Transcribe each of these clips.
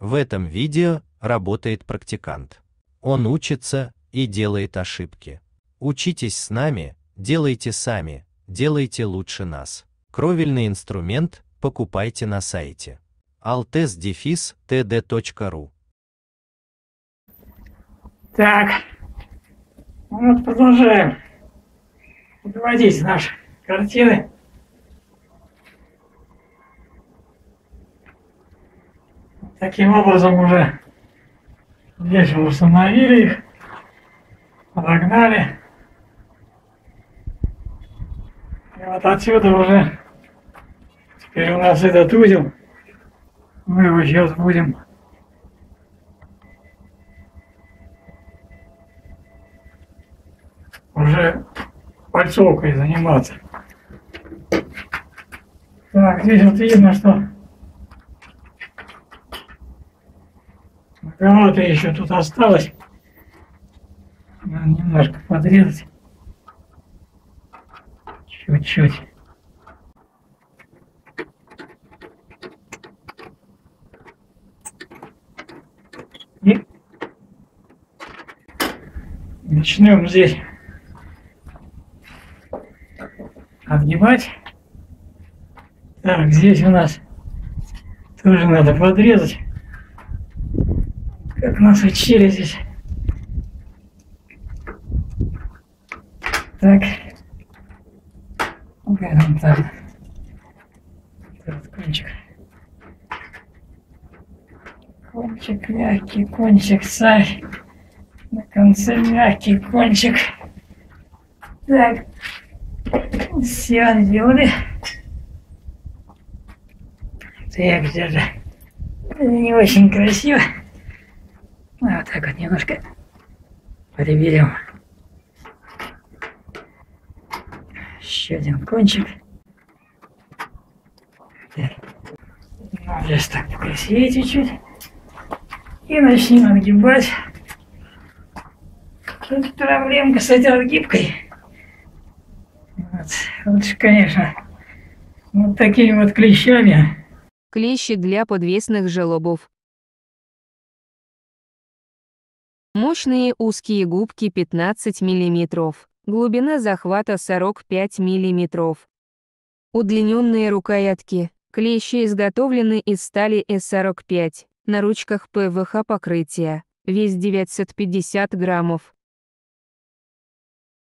В этом видео работает практикант. Он учится и делает ошибки. Учитесь с нами, делайте сами, делайте лучше нас. Кровельный инструмент покупайте на сайте altes-td.ru. Так, вот продолжаем выводить наши картины. Таким образом уже здесь установили их, подогнали. И вот отсюда уже теперь у нас этот узел. Мы его сейчас будем уже пальцовкой заниматься. Так, здесь вот видно, что кого-то еще тут осталось. Надо немножко подрезать. Чуть-чуть. И начнем здесь отгибать. Так, здесь у нас тоже надо подрезать. Как нас учили здесь. Так. Горизонтально. Этот кончик. Кончик мягкий, кончик сай. На конце мягкий кончик. Так. Все сделали. Так, даже не очень красиво. Вот так вот немножко приберем. Еще один кончик. Так. Здесь так покрасивее чуть-чуть. И начнем отгибать. Тут проблемка с этой отгибкой. Вот. Лучше, конечно, вот такими вот клещами. Клещи для подвесных желобов. Мощные узкие губки 15 мм, глубина захвата 45 мм. Удлиненные рукоятки. Клещи изготовлены из стали S45, на ручках ПВХ покрытия, вес 950 граммов.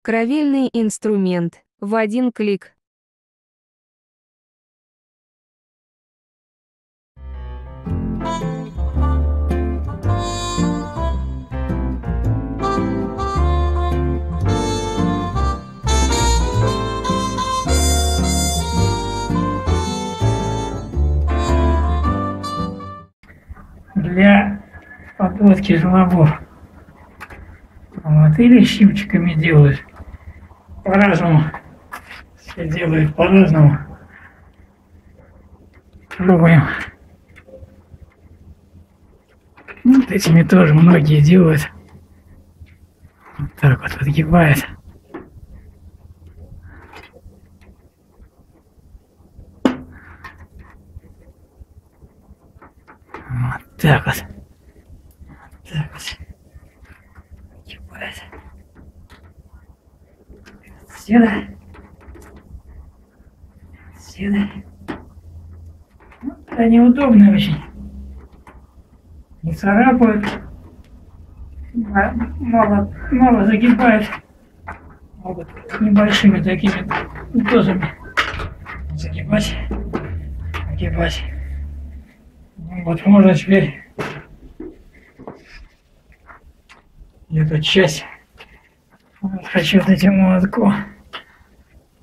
Кровельный инструмент. В один клик. Для подводки желобов. Вот. Или щипчиками делают. По-разному. Все делают по-разному. Пробуем. Вот этими тоже многие делают. Вот так вот отгибает. Вот так вот. Вот так вот. Отгибает. Отсюда. Отсюда. Вот они удобные очень. Не царапают. Мало загибают. Могут небольшими такими дозами загибать. Загибать. Вот можно теперь эту часть, вот хочу вот этим молотком,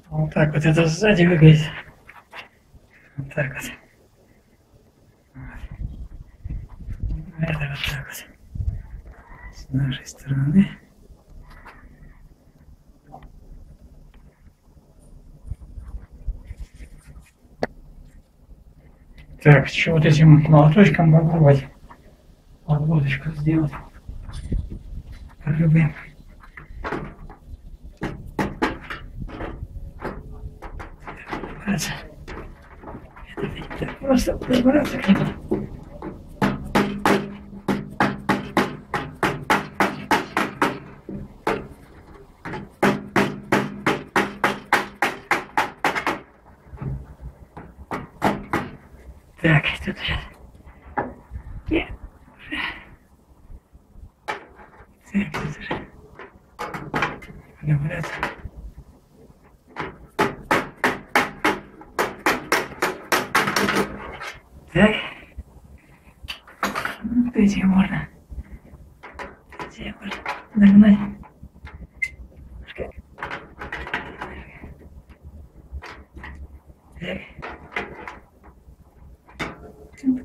вот так вот это сзади выглядит, вот так вот, это вот так вот, с нашей стороны, так, что вот этим молоточком попробовать, подводочку сделать. Любим. Это просто пробраться к нему. Так, тут сейчас. Нет. Так, тут уже. Наблюдаться. Так. Вот эти можно. Эти можно догнать.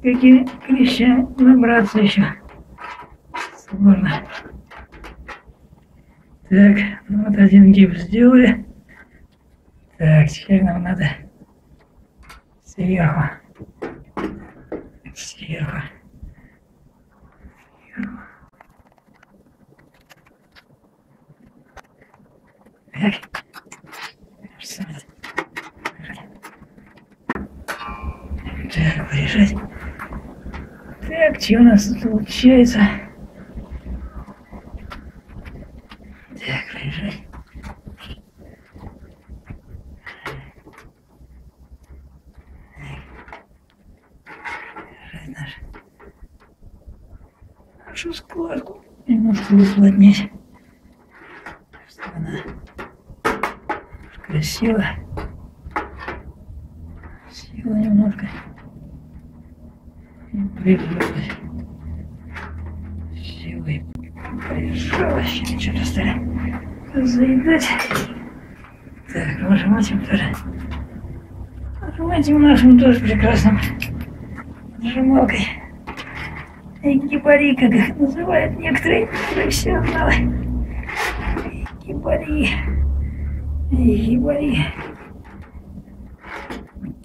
Какие клеща набраться еще сложно. Так, ну вот один гиб сделали. Так, теперь нам надо сверху. Сверху. Сверху. Так. Так, решать. Так, что у нас тут получается? Так, приезжай. Приезжай наш. Нашу складку немножко усладнить. Чтобы она красиво. Красиво немножко. Прилипать. Силой порешала, еще ничего не заедать. Так, ну нажимаем тоже. Нажимаем нашим тоже прекрасным нажималкой. Гибари, как их называют некоторые профессионалы. Гибари. Гибари.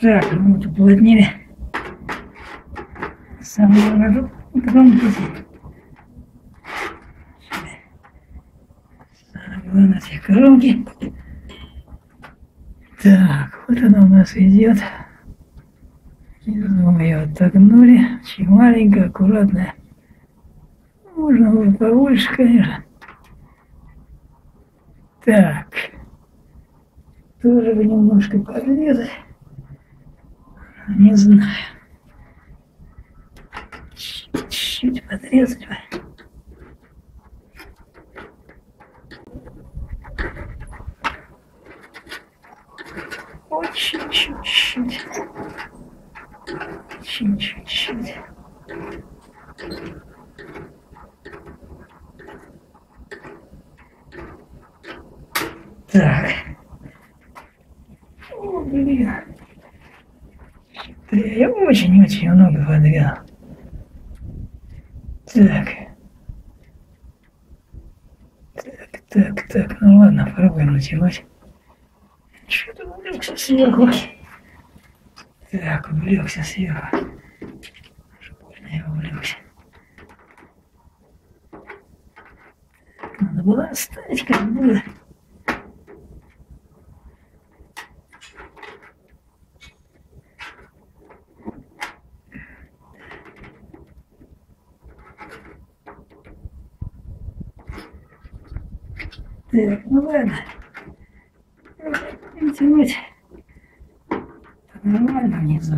Так, ну вот уплотнили. Сам его нажал, и потом пустит. Самое главное, эти коробки. Так, вот она у нас идет. Внизу мы ее отогнули. Очень маленькая, аккуратная. Можно было побольше, конечно. Так. Тоже бы немножко подрезать. Не знаю. Чуть-чуть подрезать бы. Очень чуть-чуть. Очень чуть-чуть. Так. О, блин. Я очень-очень много подвел. Так. Так, ну ладно, попробуем натянуть. Что-то увлекся сверху. Так, увлекся сверху. Уже больно я увлекся. Надо было оставить, как было. Так, ну ладно. Надо тянуть. Нормально внизу.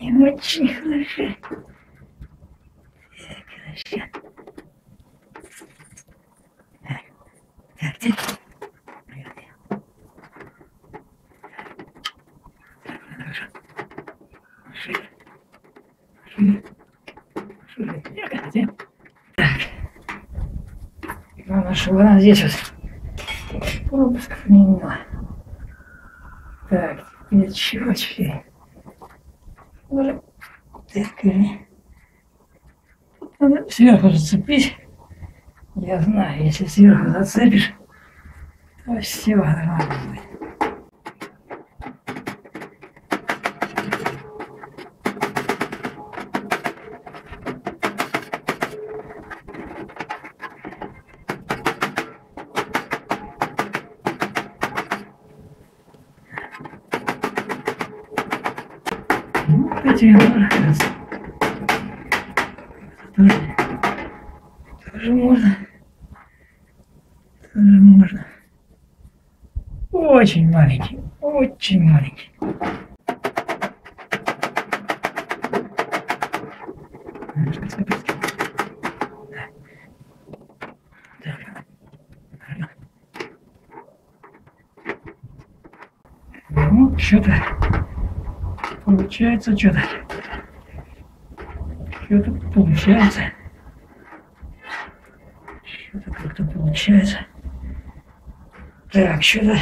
Не очень хорошо. Так, хорошо. Так, так. Хорошо. Хорошо. Хорошо. Хорошо. Главное, чтобы она здесь вот пропусков не имела. Так, теперь чего теперь? Так, или... Тут надо сверху зацепить. Я знаю, если сверху зацепишь, то все нормально будет. Тоже можно. Тоже можно. Очень маленький. Очень маленький. Что-то получается. Так, что-то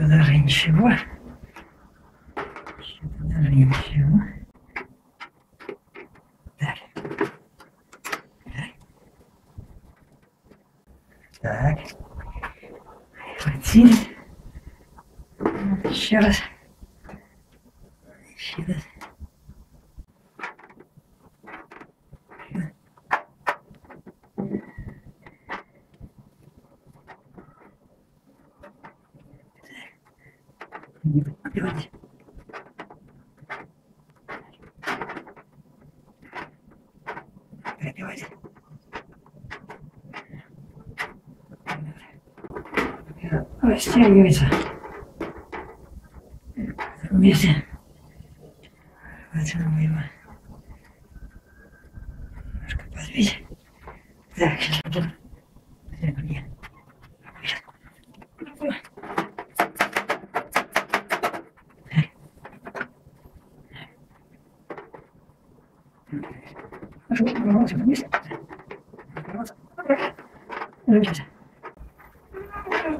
даже ничего. Так. Так. Хватили. Еще раз. Растягивается вместе. Потом его немножко подвить. Так, сейчас буду.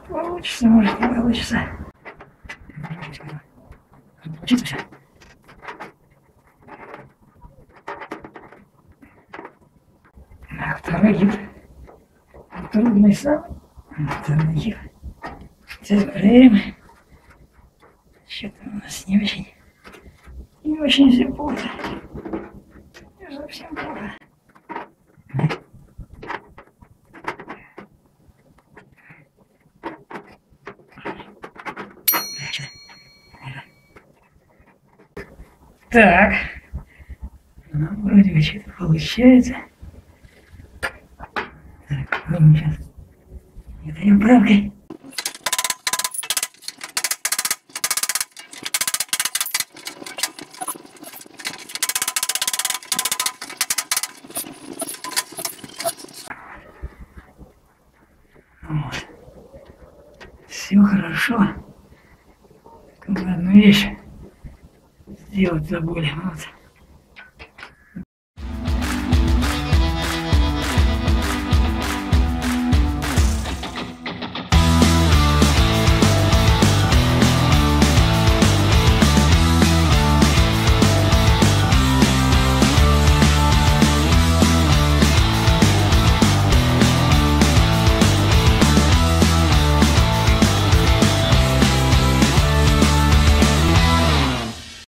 Получится. Получится все. А второй гиб. Трудный сам. Второй гиб. Сейчас проверим. Что-то у нас не очень. Не очень все плохо. Совсем плохо. Так, ну, вроде бы что-то получается. Так, будем сейчас этой управкой. Вот. Все хорошо. Только одну вещь. Делать забыли. Вот.